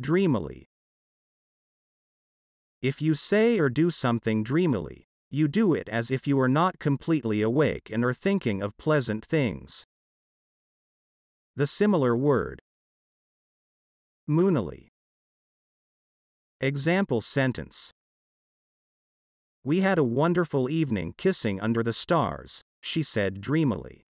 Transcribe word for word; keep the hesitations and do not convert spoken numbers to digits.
dreamily. If you say or do something dreamily, you do it as if you are not completely awake and are thinking of pleasant things. The similar word moonily. Example sentence: We had a wonderful evening kissing under the stars, she said dreamily.